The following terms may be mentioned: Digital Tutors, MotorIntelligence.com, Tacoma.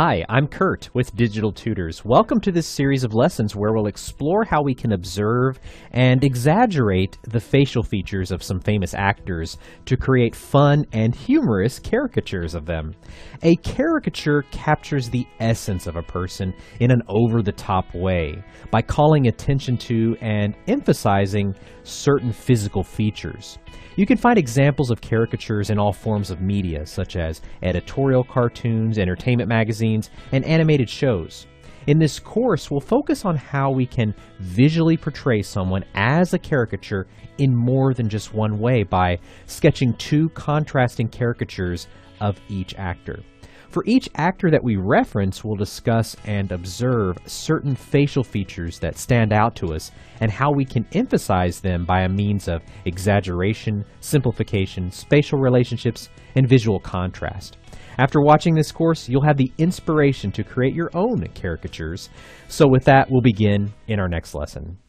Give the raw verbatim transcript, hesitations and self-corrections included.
Hi, I'm Kurt with Digital Tutors. Welcome to this series of lessons where we'll explore how we can observe and exaggerate the facial features of some famous actors to create fun and humorous caricatures of them. A caricature captures the essence of a person in an over-the-top way by calling attention to and emphasizing certain physical features. You can find examples of caricatures in all forms of media, such as editorial cartoons, entertainment magazines, and animated shows. In this course, we'll focus on how we can visually portray someone as a caricature in more than just one way by sketching two contrasting caricatures of each actor. For each actor that we reference, we'll discuss and observe certain facial features that stand out to us and how we can emphasize them by a means of exaggeration, simplification, spatial relationships, and visual contrast. After watching this course, you'll have the inspiration to create your own caricatures. So with that, we'll begin in our next lesson.